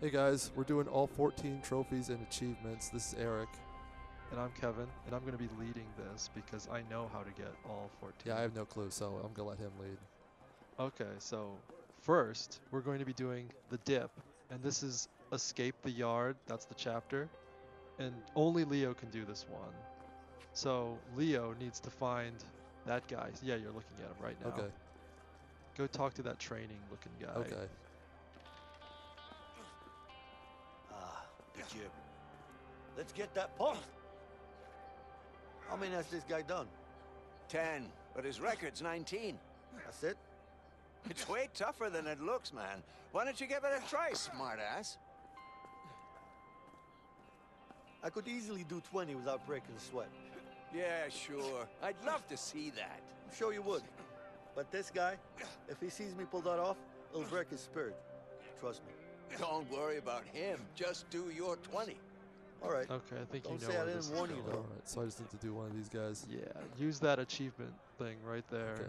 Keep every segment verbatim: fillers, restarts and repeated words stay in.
Hey guys, we're doing all fourteen trophies and achievements. This is Eric. And I'm Kevin, and I'm going to be leading this because I know how to get all fourteen. Yeah, I have no clue, so I'm going to let him lead. Okay, so first, we're going to be doing the dip, and this is Escape the Yard. That's the chapter, and only Leo can do this one. So Leo needs to find that guy. Yeah, you're looking at him right now. Okay. Go talk to that training-looking guy. Okay. Cube. Let's get that pump. How many has this guy done? Ten, but his record's nineteen. That's it? It's way tougher than it looks, man. Why don't you give it a try, smartass? I could easily do twenty without breaking a sweat. Yeah, sure. I'd love to see that. I'm sure you would. But this guy, if he sees me pull that off, it'll break his spirit. Trust me. Don't worry about him. Just do your twenty. All right. Okay, I think Don't you know. Say I didn't warn you, though. All right, so I just need to do one of these guys. Yeah, use that achievement thing right there. Okay.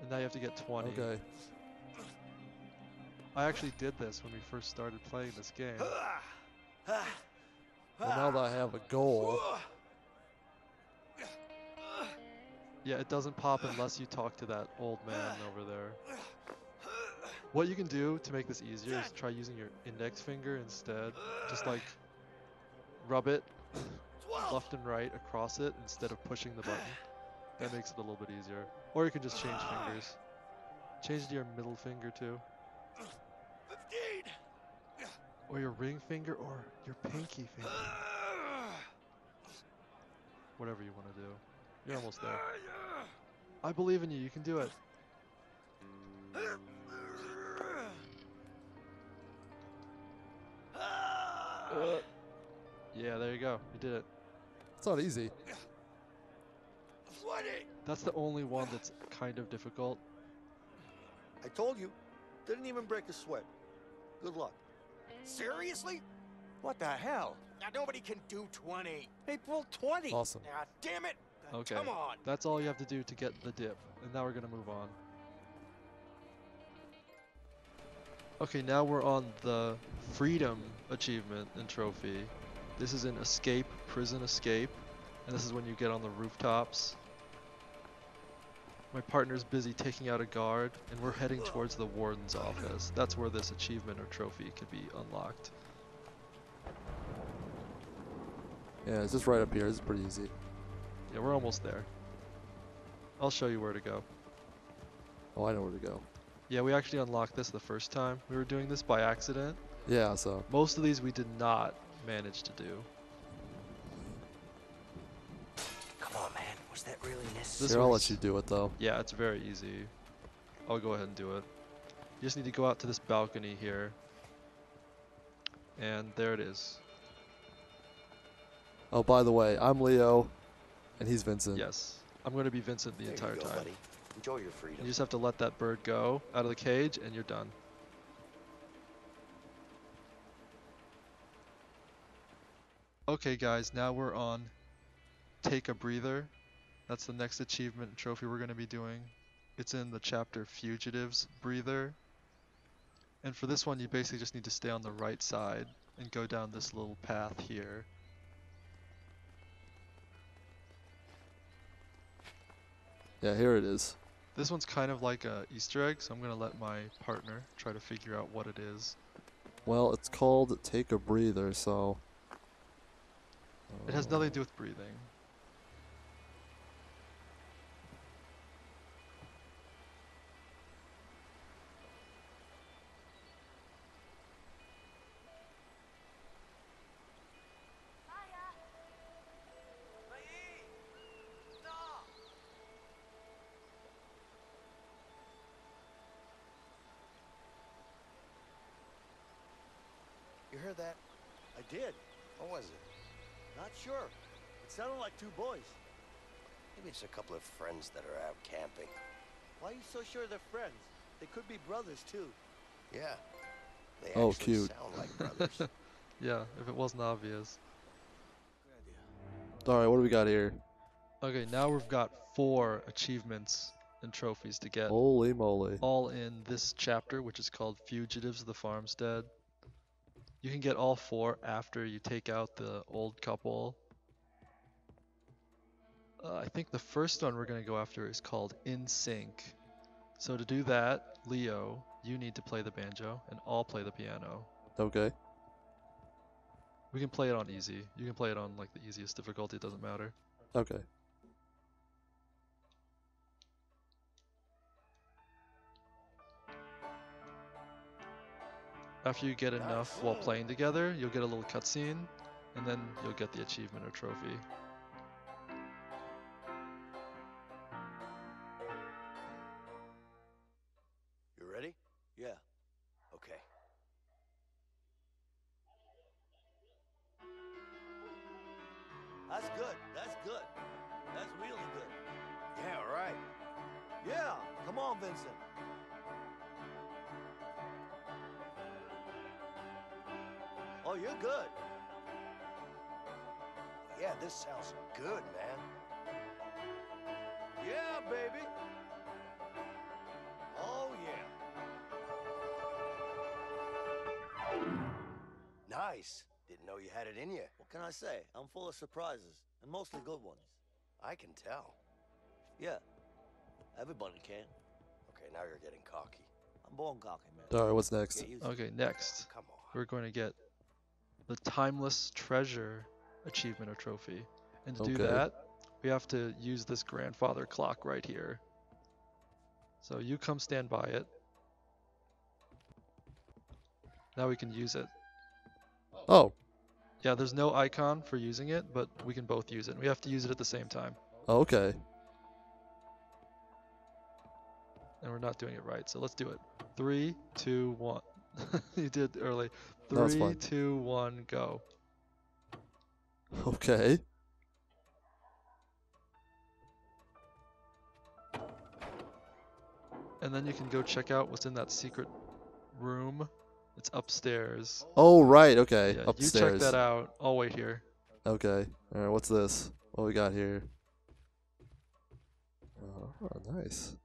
And now you have to get twenty. Okay. I actually did this when we first started playing this game. Well, now that I have a goal. Yeah, it doesn't pop unless you talk to that old man over there. What you can do to make this easier is try using your index finger instead. Just like rub it left and right across it instead of pushing the button. That makes it a little bit easier. Or you can just change fingers. Change to your middle finger too. Or your ring finger or your pinky finger. Whatever you want to do. You're almost there. I believe in you. You can do it. Uh, yeah, there you go. You did it. It's not easy. That's the only one that's kind of difficult. I told you. Didn't even break a sweat. Good luck. Seriously? What the hell? Now nobody can do twenty. They pulled twenty. Awesome. Now, damn it. Okay. Come on. That's all you have to do to get the dip. And now we're going to move on. Okay, now we're on the Freedom achievement and trophy. This is an escape, prison escape, and this is when you get on the rooftops. My partner's busy taking out a guard, and we're heading towards the warden's office. That's where this achievement or trophy could be unlocked. Yeah, it's just right up here. It's pretty easy. Yeah, we're almost there. I'll show you where to go. Oh, I know where to go. Yeah, we actually unlocked this the first time. We were doing this by accident. Yeah, so. Most of these we did not manage to do. Come on, man. Was that really necessary? Here, I'll let you do it, though. Yeah, it's very easy. I'll go ahead and do it. You just need to go out to this balcony here. And there it is. Oh, by the way, I'm Leo, and he's Vincent. Yes. I'm going to be Vincent the there entire you go, time. Buddy. Enjoy your freedom. You just have to let that bird go out of the cage and you're done. Okay guys, now we're on Take a Breather. That's the next achievement trophy we're going to be doing. It's in the chapter Fugitives Breather. And for this one you basically just need to stay on the right side and go down this little path here. Yeah, here it is. This one's kind of like a Easter egg, so I'm going to let my partner try to figure out what it is. Well, it's called Take a Breather, so... Uh, it has nothing to do with breathing. You heard that? I did. How was it? Not sure. It sounded like two boys. Maybe it's a couple of friends that are out camping. Why are you so sure they're friends? They could be brothers, too. Yeah. They oh, actually cute. sound like brothers. Yeah, if it wasn't obvious. Good idea. All right, what do we got here? Okay, now we've got four achievements and trophies to get. Holy moly. All in this chapter, which is called Fugitives of the Farmstead. You can get all four after you take out the old couple. Uh, I think the first one we're going to go after is called In Sync. So to do that, Leo, you need to play the banjo, and I'll play the piano. Okay. We can play it on easy. You can play it on like the easiest difficulty, it doesn't matter. Okay. After you get enough while playing together, you'll get a little cutscene, and then you'll get the achievement or trophy. You ready? Yeah. Okay. That's good. That's good. That's really good. Yeah, right. Yeah. Come on, Vincent. Oh, you're good. Yeah, this sounds good, man. Yeah, baby. Oh, yeah. Nice. Didn't know you had it in you. What can I say? I'm full of surprises, and mostly good ones. I can tell. Yeah. Everybody can. Okay, now you're getting cocky. I'm born cocky, man. All right, what's next? Okay, next. Come on. We're going to get the Timeless Treasure achievement or trophy. And to okay. do that, we have to use this grandfather clock right here. So you come stand by it. Now we can use it. Oh. Yeah, there's no icon for using it, but we can both use it. We have to use it at the same time. Okay. And we're not doing it right, so let's do it. Three, two, one. You did early. Three, two, one, go. Okay. And then you can go check out what's in that secret room. It's upstairs. Oh, right. Okay. Yeah, upstairs. You check that out. I'll wait here. Okay. All right. What's this? What we got here? Oh, nice.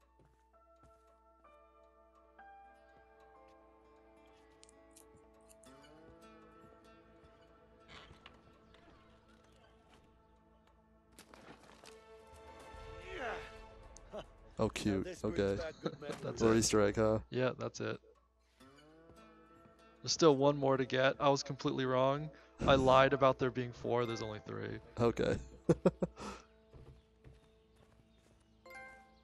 Oh, cute. Okay. That's a Easter egg, huh? Yeah, that's it. There's still one more to get. I was completely wrong. I lied about there being four. There's only three. Okay. The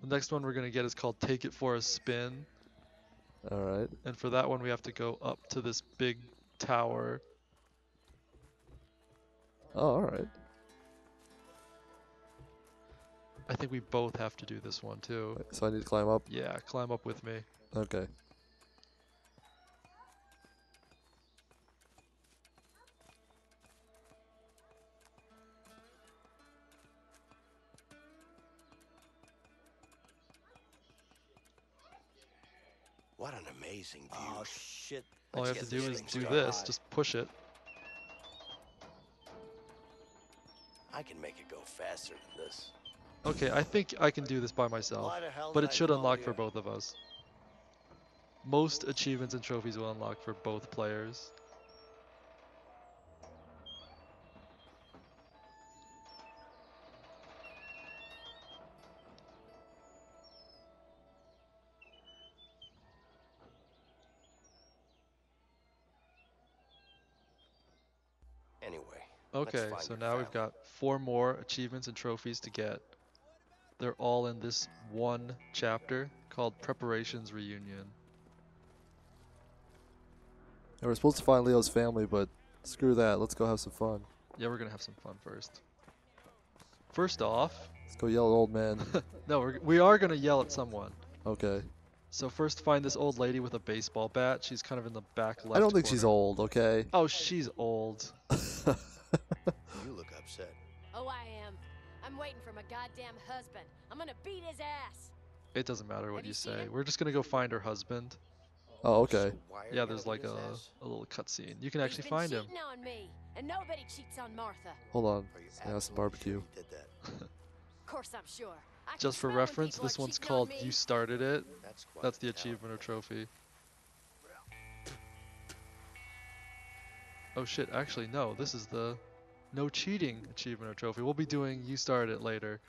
next one we're going to get is called Take It For a Spin. All right. And for that one, we have to go up to this big tower. Oh, all right. I think we both have to do this one too. So I need to climb up? Yeah, climb up with me. Okay. What an amazing view. Oh shit. All Let's you have to do is do this, high. Just push it. I can make it go faster than this. Okay, I think I can do this by myself, but it should unlock for both of us. Most achievements and trophies will unlock for both players. Anyway. Okay, so now we've got four more achievements and trophies to get. They're all in this one chapter called Preparations Reunion. And we're supposed to find Leo's family, but screw that. Let's go have some fun. Yeah, we're going to have some fun first. First off... Let's go yell at old man. No, we're, we are going to yell at someone. Okay. So first find this old lady with a baseball bat. She's kind of in the back left I don't think corner. She's old, okay? Oh, she's old. You look upset. Oh, I am. I'm waiting for my goddamn husband. I'm gonna beat his ass. It doesn't matter what you, you say. We're just gonna go find her husband. Oh, okay. Yeah, there's like a, a little cutscene. You can actually find him. On me, and nobody cheats on Martha. Hold on. Yeah, that's barbecue. Sure did that. Of course I'm sure. I just for reference, this one's called on You Started It. That's, that's the achievement or trophy. Oh shit, actually no, this is the no cheating achievement or trophy. We'll be doing You Started It later.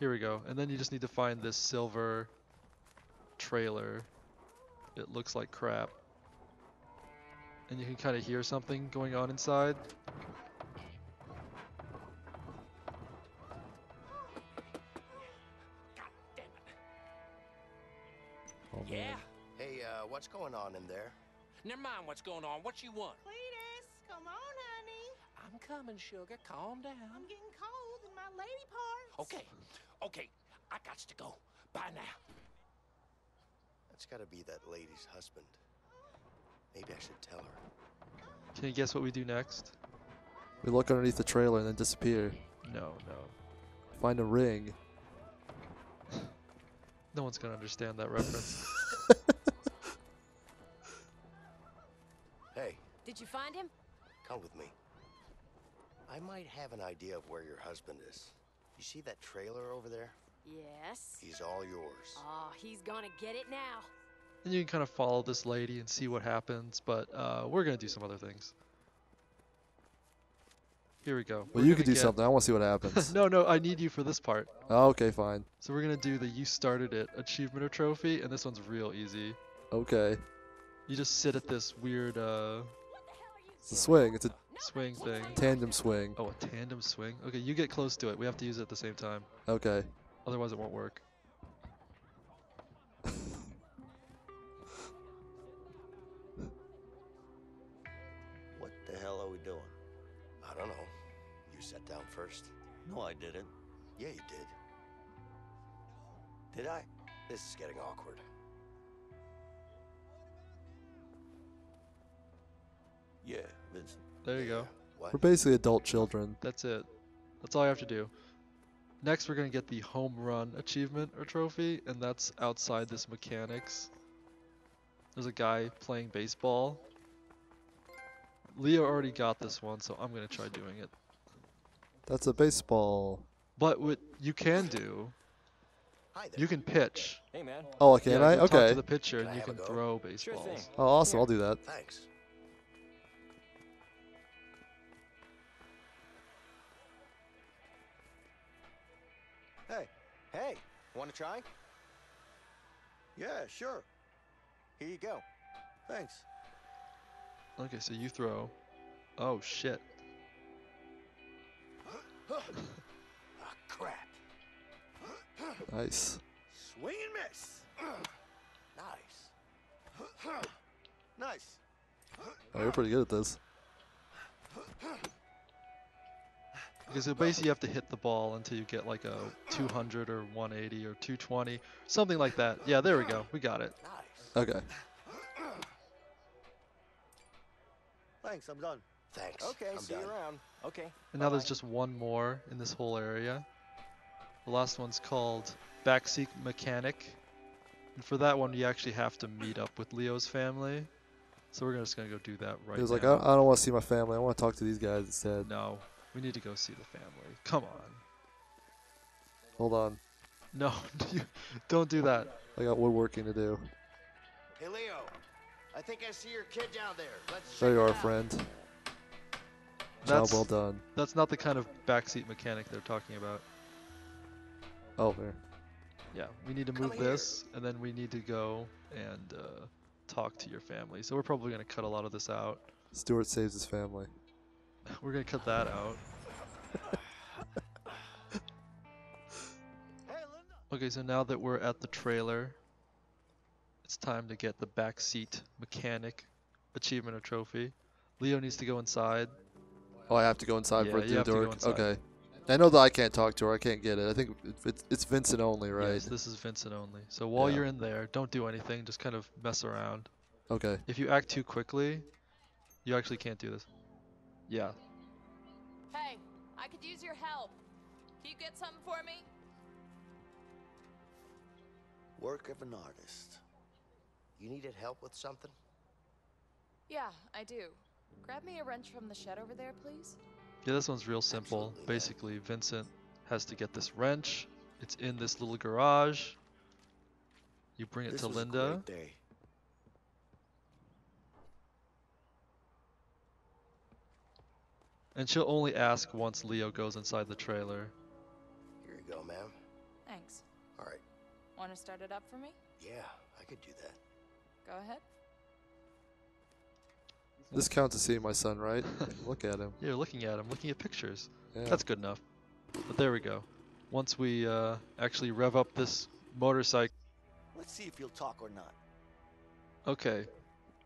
Here we go. And then you just need to find this silver trailer. It looks like crap. And you can kind of hear something going on inside. Yeah. Hey, uh, what's going on in there? Never mind what's going on. What you want? Cletus, come on, honey. I'm coming, sugar. Calm down. I'm getting cold in my lady parts. Okay. Okay. I got to go. Bye now. That's got to be that lady's husband. Maybe I should tell her. Can you guess what we do next? We look underneath the trailer and then disappear. No, no. Find a ring. No one's gonna understand that reference. Hey. Did you find him? Come with me. I might have an idea of where your husband is. You see that trailer over there? Yes. He's all yours. Oh, he's gonna get it now. And you can kind of follow this lady and see what happens, but uh, we're gonna do some other things. Here we go. Well, we're you can do get... something. I want to see what happens. No, no, I need you for this part. Oh, okay, fine. So we're going to do the You Started It achievement or trophy, and this one's real easy. Okay. You just sit at this weird... Uh, it's a swing. It's a swing thing. Tandem swing. Oh, a tandem swing? Okay, you get close to it. We have to use it at the same time. Okay. Otherwise it won't work. What the hell are we doing? I don't know. You sat down first. No, I didn't. Yeah, you did. Did I? This is getting awkward. Yeah, Vincent. There you go. What? We're basically adult children. That's it. That's all you have to do. Next, we're going to get the home run achievement or trophy, and that's outside this mechanics. There's a guy playing baseball. Leo already got this one, so I'm going to try doing it. That's a baseball. But what you can do, you can pitch. Hey, man. Oh, can yeah, I? Okay. Talk to the pitcher, and you can throw baseballs. Sure oh, awesome. Here. I'll do that. Thanks. Hey. Hey. Want to try? Yeah, sure. Here you go. Thanks. Okay, so you throw. Oh, shit. Oh, crap. Nice. Swing and miss. Nice. Nice. Oh, you're pretty good at this. Because so basically you have to hit the ball until you get like a two hundred or one eighty or two twenty. Something like that. Yeah, there we go. We got it. Nice. Okay. Thanks, I'm done. Thanks. Okay, I'm see done. you around. Okay. And bye now bye. There's just one more in this whole area. The last one's called Backseat Mechanic. And for that one, you actually have to meet up with Leo's family. So we're just going to go do that right now. He was now. like, I, I don't want to see my family. I want to talk to these guys instead. No, we need to go see the family. Come on. Hold on. No, don't do that. I got woodworking to do. Hey, Leo. I think I see your kid down there. Let's there you are, out. friend. That's, well done. That's not the kind of backseat mechanic they're talking about. Oh, there. Yeah, we need to move this, and then we need to go and uh, talk to your family. So we're probably going to cut a lot of this out. Stuart saves his family. We're going to cut that out. Okay, so now that we're at the trailer... It's time to get the backseat mechanic achievement or trophy. Leo needs to go inside. Oh, I have to go inside yeah, for it through the door. Okay. I know that I can't talk to her. I can't get it. I think it's, it's Vincent only, right? Yes, this is Vincent only. So while yeah. you're in there, don't do anything. Just kind of mess around. Okay. If you act too quickly, you actually can't do this. Yeah. Hey, I could use your help. Can you get something for me? Work of an artist. You needed help with something? Yeah, I do. Grab me a wrench from the shed over there, please. Yeah, this one's real simple. Absolutely. Basically, Vincent has to get this wrench. It's in this little garage. You bring it this to Linda. A great day. And she'll only ask once Leo goes inside the trailer. Here you go, ma'am. Thanks. All right. Want to start it up for me? Yeah, I could do that. Go ahead. This counts as seeing my son, right? Look at him. You're looking at him, looking at pictures. Yeah. That's good enough. But there we go. Once we uh, actually rev up this motorcycle. Let's see if you'll talk or not. Okay.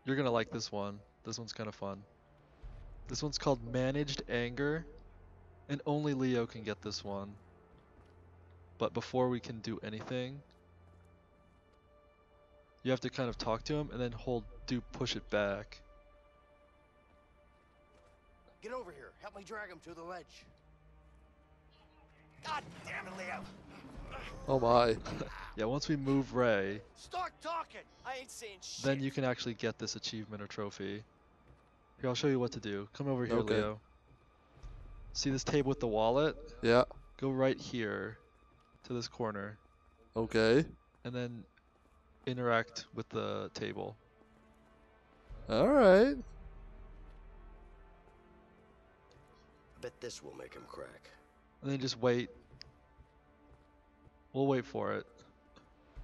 You're going to like this one. This one's kind of fun. This one's called Managed Anger. And only Leo can get this one. But before we can do anything, you have to kind of talk to him and then hold, do push it back. Get over here. Help me drag him to the ledge. God damn it, Leo. Oh my. Yeah, once we move Ray, start talking. I ain't saying shit. Then you can actually get this achievement or trophy. Here, I'll show you what to do. Come over here, okay. Leo. See this table with the wallet? Yeah. Go right here to this corner. Okay. And then interact with the table. All right. I bet this will make him crack. And then just wait. We'll wait for it.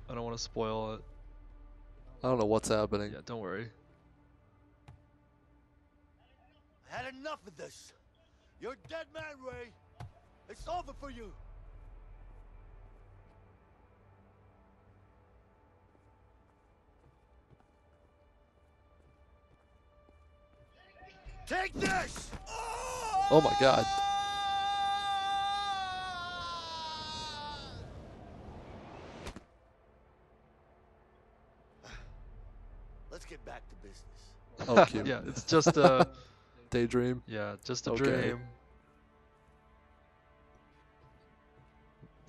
I don't want to spoil it. I don't know what's happening. Yeah, don't worry. I had enough of this. You're a dead man, Ray. It's over for you. Take this! Oh my God. Let's get back to business. Oh, cute. Yeah, it's just a daydream. Yeah, just a okay. dream.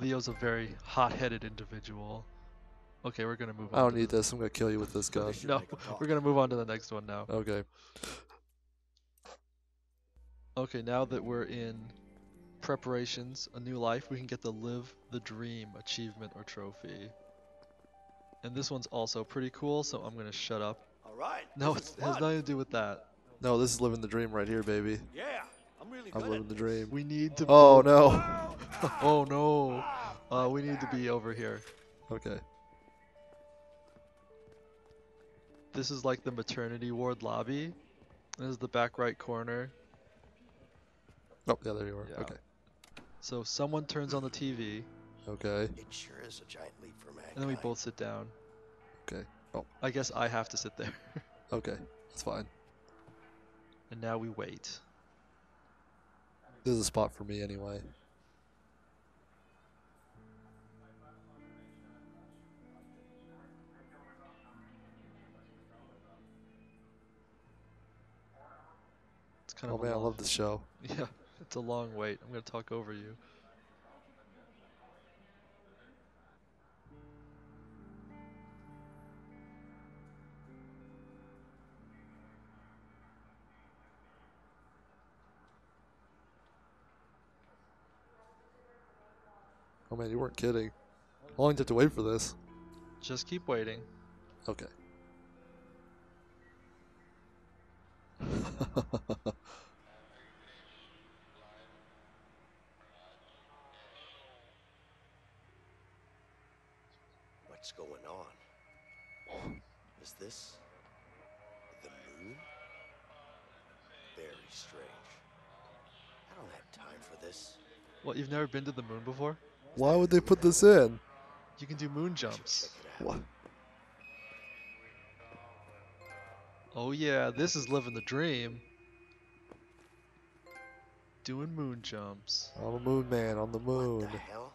Leo's a very hot-headed individual. Okay, we're gonna move on. I don't need this. this. I'm gonna kill you with this gun. No, we're gonna move on to the next one now. Okay. Okay, now that we're in Preparations, A New Life, we can get the Live the Dream achievement or trophy. And this one's also pretty cool, so I'm going to shut up. All right. No, it has nothing to do with that. No, this is living the dream right here, baby. Yeah, I'm really good I'm living the dream. We need to... Oh, move. no. Oh, no. Uh, we need to be over here. Okay. This is like the maternity ward lobby. This is the back right corner. Oh, yeah, there you are. Yeah. Okay. So someone turns on the T V. Okay. It sure is a giant leap for mankind. And then we both sit down. Okay. Oh. I guess I have to sit there. Okay, that's fine. And now we wait. This is a spot for me anyway. It's kind oh of man, long. I love this show. Yeah. It's a long wait. I'm going to talk over you. Oh man, you weren't kidding. How long did you have to wait for this? Just keep waiting. Okay. What's going on? Is this the moon? Very strange. I don't have time for this. What, you've never been to the moon before? Why would they put this in? You can do moon jumps. What? Oh yeah, this is living the dream. Doing moon jumps. I'm a moon man on the moon. What the hell?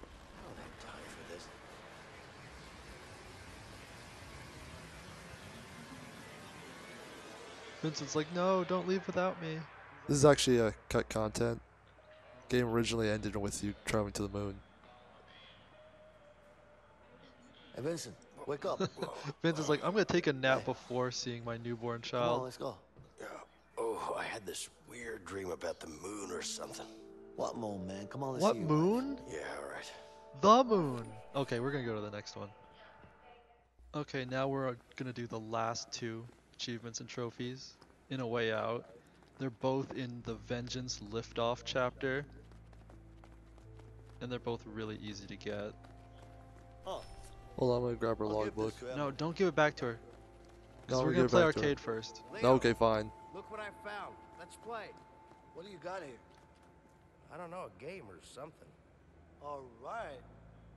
I don't have time for this. Vincent's like, no, don't leave without me. This is actually a cut content. Game originally ended with you traveling to the moon. Hey Vincent, wake up. Vincent's like, I'm gonna take a nap hey. before seeing my newborn child. On, let's go. Uh, oh, I had this weird dream about the moon or something. What moon, man? Come on, let's What see moon? You. Yeah, alright. The moon. Okay, we're gonna go to the next one. Okay, now we're gonna do the last two achievements and trophies in A Way Out. They're both in the Vengeance Lift Off chapter. And they're both really easy to get. Huh. Hold on, I'm gonna grab her logbook. No, don't give it back to her. Because no, we're gonna play arcade first. Leo, okay, fine. Look what I found. Let's play. What do you got here? I don't know, a game or something. Alright.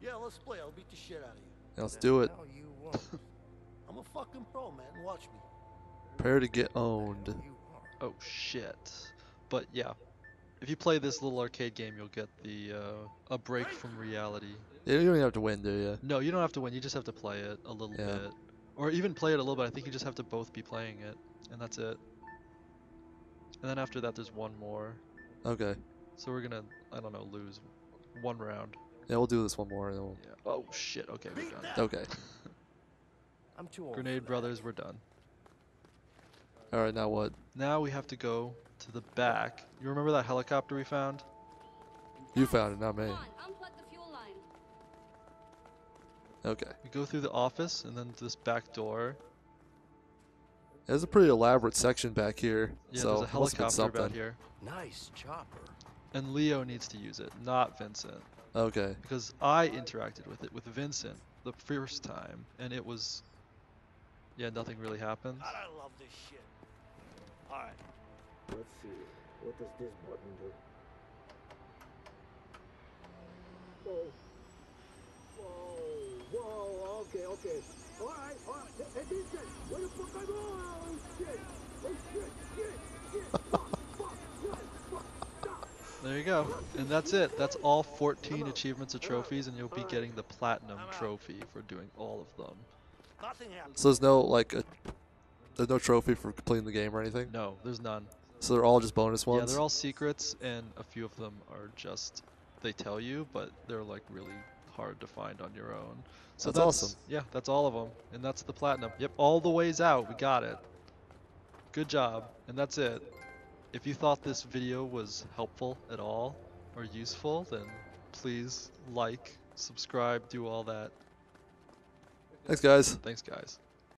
Yeah, let's play. I'll beat the shit out of you. Let's do it. No, you won't. I'm a fucking pro, man. Watch me. Prepare to get owned. Oh, shit. But yeah. If you play this little arcade game, you'll get the uh, a break from reality. You don't even have to win, do you? No, you don't have to win. You just have to play it a little yeah. bit. Or even play it a little bit. I think you just have to both be playing it. And that's it. And then after that, there's one more. Okay. So we're gonna, I don't know, lose one round. Yeah, we'll do this one more. And then we'll... yeah. Oh, shit. Okay, we're done. Okay. I'm too old. Grenade Brothers, we're done. Alright, now what? Now we have to go to the back. You remember that helicopter we found? You found it, not me. Come on, unplug the fuel line. Okay. We go through the office and then this back door. There's a pretty elaborate section back here. Yeah, so there's a helicopter back here. Nice chopper. And Leo needs to use it, not Vincent. Okay. Because I interacted with it with Vincent the first time, and it was, yeah, nothing really happened. God, I love this shit. All right. Let's see. What does this button do? Whoa. Whoa. Whoa. Okay. Okay. All right. All right. Hey, Vincent. Where the fuck I go? Oh shit. Oh shit. Shit. Shit. Fuck. Fuck. Shit. Fuck. Stop. There you go. And that's it. That's all fourteen achievements or trophies, and you'll be getting the platinum trophy for doing all of them. Nothing happened. So there's no like a, there's no trophy for completing the game or anything? No, there's none. So they're all just bonus ones? Yeah, they're all secrets, and a few of them are just, they tell you, but they're like really hard to find on your own. So that's, that's awesome. Yeah, that's all of them, and that's the platinum. Yep, all the ways out, we got it. Good job, and that's it. If you thought this video was helpful at all, or useful, then please like, subscribe, do all that. Thanks, guys. Thanks, guys.